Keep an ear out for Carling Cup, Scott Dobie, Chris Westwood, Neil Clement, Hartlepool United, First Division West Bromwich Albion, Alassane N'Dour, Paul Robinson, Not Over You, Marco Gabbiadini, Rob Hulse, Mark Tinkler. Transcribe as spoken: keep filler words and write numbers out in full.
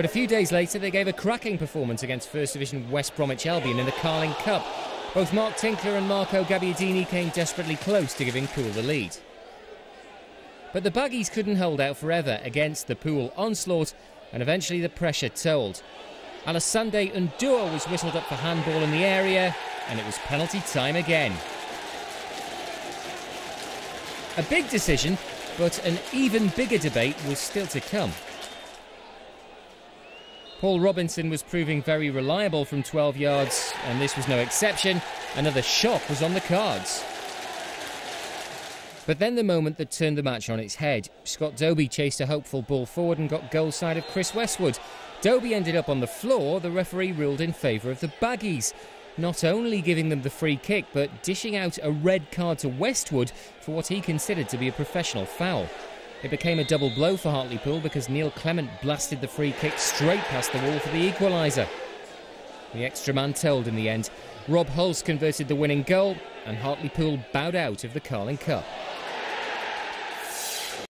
But a few days later, they gave a cracking performance against First Division West Bromwich Albion in the Carling Cup. Both Mark Tinkler and Marco Gabbiadini came desperately close to giving Poole the lead. But the Baggies couldn't hold out forever against the Poole onslaught, and eventually the pressure told. Alassane N'Dour was whistled up for handball in the area, and it was penalty time again. A big decision, but an even bigger debate was still to come. Paul Robinson was proving very reliable from twelve yards, and this was no exception. Another shock was on the cards. But then the moment that turned the match on its head. Scott Dobie chased a hopeful ball forward and got goal side of Chris Westwood. Dobie ended up on the floor. The referee ruled in favour of the Baggies, not only giving them the free kick, but dishing out a red card to Westwood for what he considered to be a professional foul. It became a double blow for Hartlepool because Neil Clement blasted the free kick straight past the wall for the equaliser. The extra man told in the end. Rob Hulse converted the winning goal, and Hartlepool bowed out of the Carling Cup.